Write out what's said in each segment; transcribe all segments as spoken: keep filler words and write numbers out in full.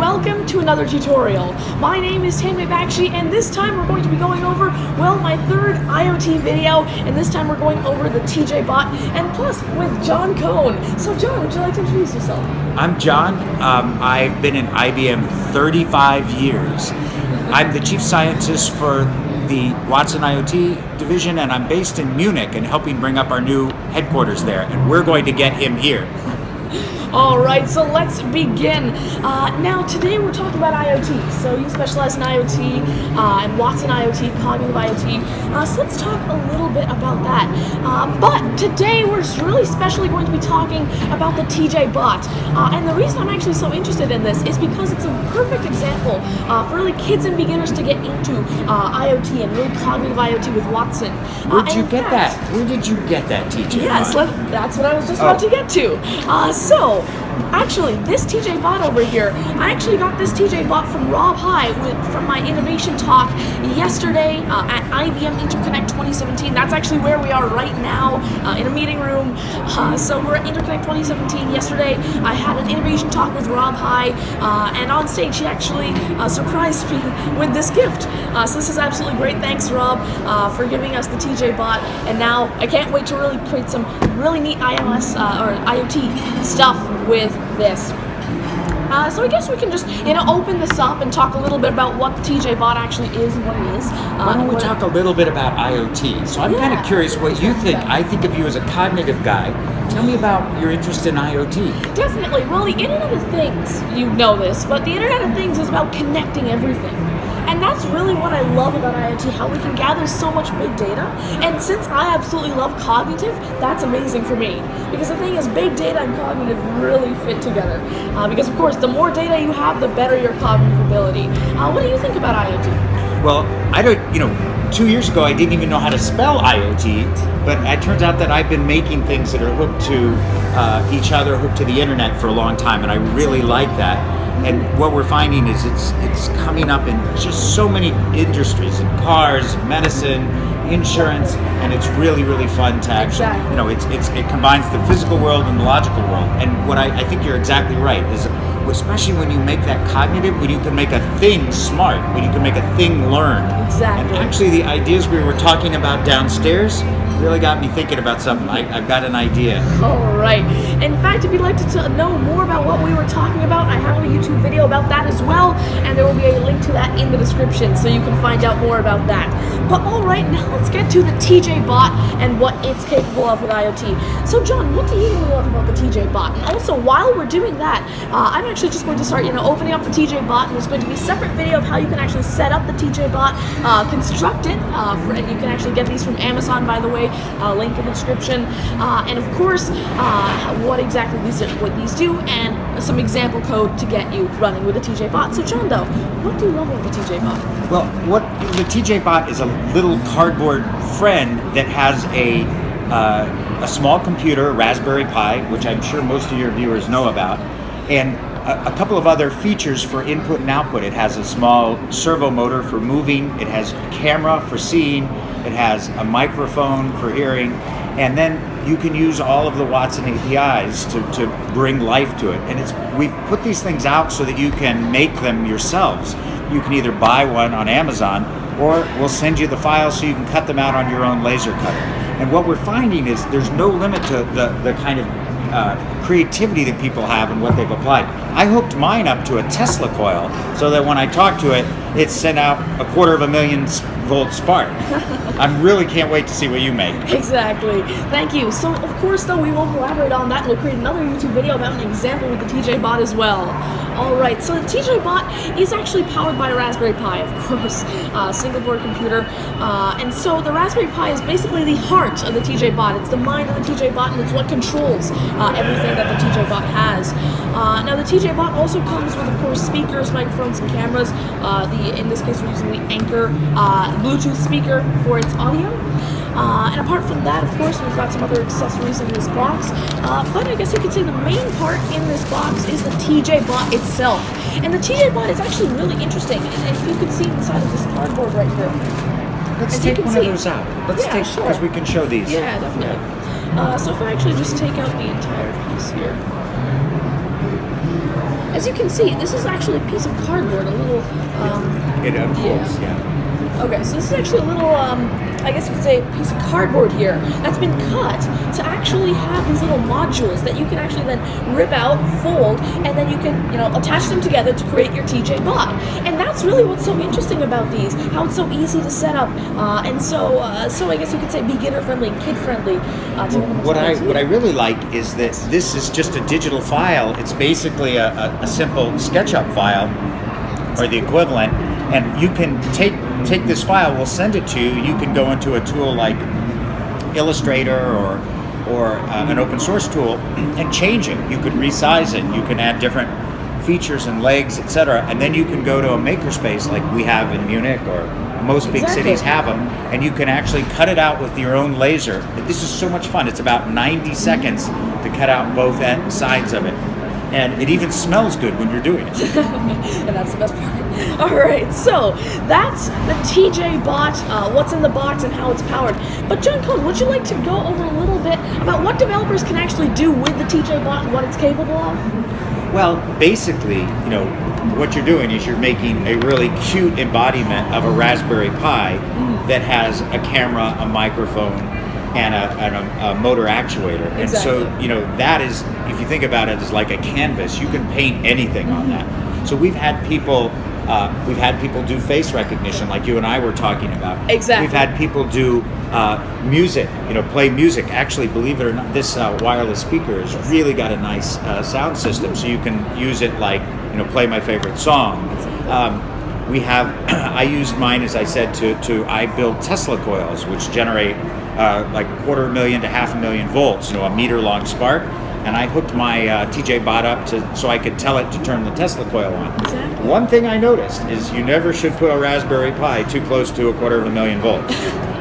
welcome to another tutorial. My name is Tanmay Bakshi, and this time we're going to be going over, well, my third IoT video, and this time we're going over the T J Bot, and plus with John Cohn. So John, would you like to introduce yourself? I'm John. Um, I've been in I B M thirty-five years. I'm the chief scientist for the Watson IoT division, and I'm based in Munich and helping bring up our new headquarters there, and we're going to get him here. All right, so let's begin. Uh, now, today we're talking about IoT. So you specialize in IoT uh, and Watson IoT, cognitive IoT. Uh, so let's talk a little bit about that. Uh, but today we're really especially going to be talking about the T J Bot. Uh, and the reason I'm actually so interested in this is because it's a perfect example uh, for really kids and beginners to get into uh, IoT and really cognitive IoT with Watson. Where'd uh, you get fact, that? Where did you get that, T J? Yes, let, that's what I was just oh. about to get to. Uh, so. Actually, this T J Bot over here, I actually got this T J Bot from Rob High with, from my innovation talk yesterday uh, at I B M InterConnect twenty seventeen. That's actually where we are right now, uh, in a meeting room. Uh, so we're at InterConnect twenty seventeen yesterday. I had an innovation talk with Rob High, uh, and on stage he actually uh, surprised me with this gift. Uh, so this is absolutely great. Thanks, Rob, uh, for giving us the T J Bot. And now I can't wait to really create some really neat I O S uh, or IoT stuff with this. Uh, so I guess we can just, you know, open this up and talk a little bit about what the T J Bot actually is and what it is. Uh, Why don't we talk a little bit about I O T? So I'm yeah. kind of curious what you think. I think of you as a cognitive guy. Tell me about your interest in I O T. Definitely. Well, the Internet of Things, you know this, but the Internet of Things is about connecting everything. And that's really what I love about IoT, how we can gather so much big data. And since I absolutely love cognitive, that's amazing for me. Because the thing is, big data and cognitive really fit together. Uh, because of course, the more data you have, the better your cognitive ability. Uh, what do you think about IoT? Well, I don't, you know, two years ago I didn't even know how to spell IoT, but it turns out that I've been making things that are hooked to uh, each other, hooked to the internet for a long time, and I really like that. And what we're finding is it's it's coming up in just so many industries, in cars, medicine, insurance, and it's really, really fun to actually, exactly. you know, it's, it's it combines the physical world and the logical world. And what I, I think you're exactly right is, especially when you make that cognitive, when you can make a thing smart, when you can make a thing learn. Exactly. And actually the ideas we were talking about downstairs really got me thinking about something. I, I've got an idea. All right. In fact, if you'd like to t know more about what we were talking about, I have a YouTube video about that as well, and there will be a link to that in the description so you can find out more about that. But all right, now let's get to the T J Bot and what it's capable of with IoT. So John, what do you love about the T J Bot? And also, while we're doing that, uh, I'm actually just going to start, you know, opening up the T J Bot, and there's going to be a separate video of how you can actually set up the T J Bot, uh, construct it, uh, for, and you can actually get these from Amazon, by the way. Uh, link in the description, uh, and of course, uh, what exactly these are, what these do, and some example code to get you running with the T J Bot. So John, though, what do you love about the T J Bot? Well, what the T J Bot is a little cardboard friend that has a uh, a small computer, Raspberry Pi, which I'm sure most of your viewers know about, and a, a couple of other features for input and output. It has a small servo motor for moving. It has a camera for seeing. It has a microphone for hearing, and then you can use all of the Watson A P Is to, to bring life to it. And it's we put these things out so that you can make them yourselves. You can either buy one on Amazon, or we'll send you the files so you can cut them out on your own laser cutter. And what we're finding is there's no limit to the, the kind of uh, creativity that people have and what they've applied. I hooked mine up to a Tesla coil so that when I talk to it, it sent out a quarter of a million volt spark. I really can't wait to see what you make. Exactly. Thank you. So of course, though, we will collaborate on that. We'll create another YouTube video about an example with the T J Bot as well. All right. So the T J Bot is actually powered by a Raspberry Pi, of course, uh, single board computer. Uh, and so the Raspberry Pi is basically the heart of the T J Bot. It's the mind of the T J Bot, and it's what controls uh, everything that the T J Bot has. Uh, now the T J Bot also comes with, of course, speakers, microphones, and cameras. Uh, the in this case, we're using the Anchor uh, Bluetooth speaker for its audio. Uh, and apart from that, of course, we've got some other accessories in this box. Uh, but I guess you could say the main part in this box is the T J Bot itself. And the T J Bot is actually really interesting. And if you could see inside of this cardboard right here. Let's take one see. of those out. Let's yeah, take sure. because we can show these. Yeah, definitely. Uh, so if I actually just take out the entire piece here. As you can see, this is actually a piece of cardboard, a little... Um, it unfolds, yeah. yeah. Okay, so this is actually a little, um, I guess you could say, a piece of cardboard here that's been cut to actually have these little modules that you can actually then rip out, fold, and then you can, you know, attach them together to create your T J Bot. And that's really what's so interesting about these, how it's so easy to set up, uh, and so, uh, so I guess you could say beginner-friendly, kid-friendly. Uh, what I what I really like is that this is just a digital file. It's basically a, a, a simple SketchUp file, or the equivalent, and you can take take this file, we'll send it to you, you can go into a tool like Illustrator or, or uh, an open source tool and change it. You can resize it, you can add different features and legs, et cetera. And then you can go to a makerspace like we have in Munich, or most big exactly. cities have them, and you can actually cut it out with your own laser. This is so much fun. It's about ninety seconds to cut out both sides of it. And it even smells good when you're doing it. And that's the best part. All right, so that's the T J Bot, uh, what's in the box and how it's powered. But John Cohn, would you like to go over a little bit about what developers can actually do with the T J Bot and what it's capable of? Well, basically, you know, what you're doing is you're making a really cute embodiment of a Raspberry Pi mm. that has a camera, a microphone, and, a, and a, a motor actuator. Exactly. And so, you know, that is, if you think about it as like a canvas, you can paint anything mm-hmm. on that. So we've had people, uh, we've had people do face recognition, like you and I were talking about. Exactly. We've had people do uh, music, you know, play music. Actually, believe it or not, this uh, wireless speaker has really got a nice uh, sound system, so you can use it like, you know, play my favorite song. Um, we have, I used mine, as I said, to, to I build Tesla coils, which generate uh, like quarter million to half a million volts, you know, a meter long spark. And I hooked my uh, T J Bot up to, so I could tell it to turn the Tesla coil on. Exactly. One thing I noticed is you never should put a Raspberry Pi too close to a quarter of a million volts.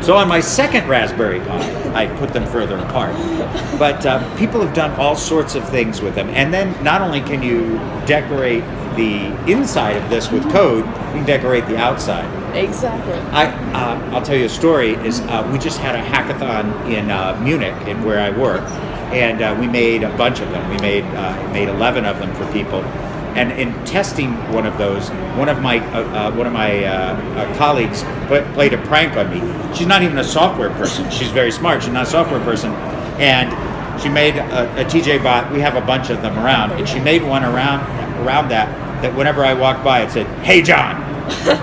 So on my second Raspberry Pi, I put them further apart. But uh, people have done all sorts of things with them. And then not only can you decorate the inside of this with code, you can decorate the outside. Exactly. I, uh, I'll tell you a story. Is uh, we just had a hackathon in uh, Munich, in where I work. And uh, we made a bunch of them. We made uh, made eleven of them for people. And in testing one of those, one of my uh, uh, one of my uh, uh, colleagues put, played a prank on me. She's not even a software person. She's very smart. She's not a software person. And she made a, a T J Bot. We have a bunch of them around. And she made one around around that that whenever I walked by, it said, "Hey, John."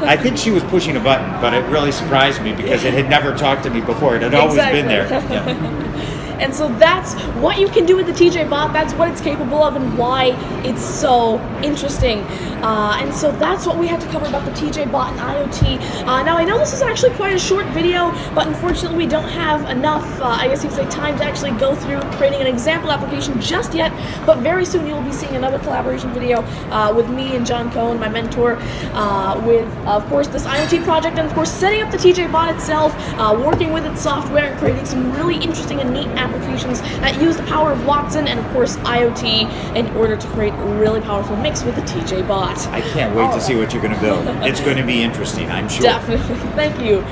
I think she was pushing a button, but it really surprised me because it had never talked to me before. It had always exactly. been there. Yeah. And so that's what you can do with the T J Bot, that's what it's capable of and why it's so interesting. Uh, and so that's what we had to cover about the T J Bot and IoT. Uh, now I know this is actually quite a short video, but unfortunately we don't have enough, uh, I guess you could say, time to actually go through creating an example application just yet, but very soon you'll be seeing another collaboration video uh, with me and John Cohn, my mentor, uh, with, of course, this IoT project and, of course, setting up the T J Bot itself, uh, working with its software and creating some really interesting and neat applications. applications that use the power of Watson and, of course, IoT in order to create a really powerful mix with the T J Bot. I can't wait oh. to see what you're going to build. It's going to be interesting, I'm sure. Definitely. Thank you.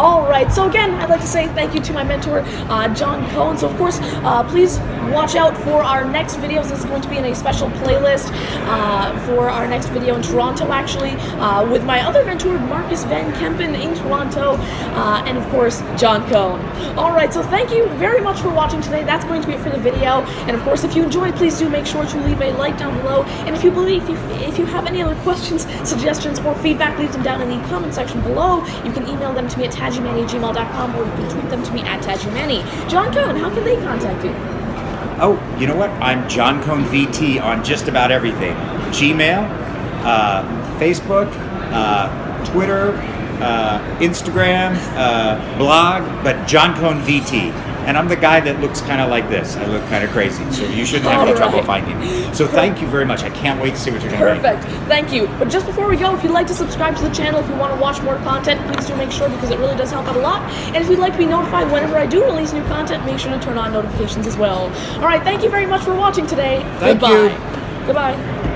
All right. So, again, I'd like to say thank you to my mentor, uh, John Cohn. So, of course, uh, please watch out for our next videos. This is going to be in a special playlist uh, for our next video in Toronto, actually, uh, with my other mentor, Marcus Van Kempen in Toronto, uh, and, of course, John Cohn. All right. So, thank you very much for watching. Watching today. That's going to be it for the video, and of course, if you enjoyed, please do make sure to leave a like down below, and if you believe, if you, if you have any other questions, suggestions, or feedback, leave them down in the comment section below. You can email them to me at tajumani at gmail dot com, or you can tweet them to me at tajumani. John Cohn, how can they contact you? Oh, you know what? I'm John Cohn V T on just about everything. Gmail, uh, Facebook, uh, Twitter, uh, Instagram, uh, blog, but John Cohn V T. And I'm the guy that looks kind of like this. I look kind of crazy, so you shouldn't have any right. trouble finding me. So thank you very much. I can't wait to see what you're going to do. Perfect. Thank you. But just before we go, if you'd like to subscribe to the channel, if you want to watch more content, please do make sure because it really does help out a lot. And if you'd like to be notified whenever I do release new content, make sure to turn on notifications as well. All right. Thank you very much for watching today. Thank Goodbye. you. Goodbye.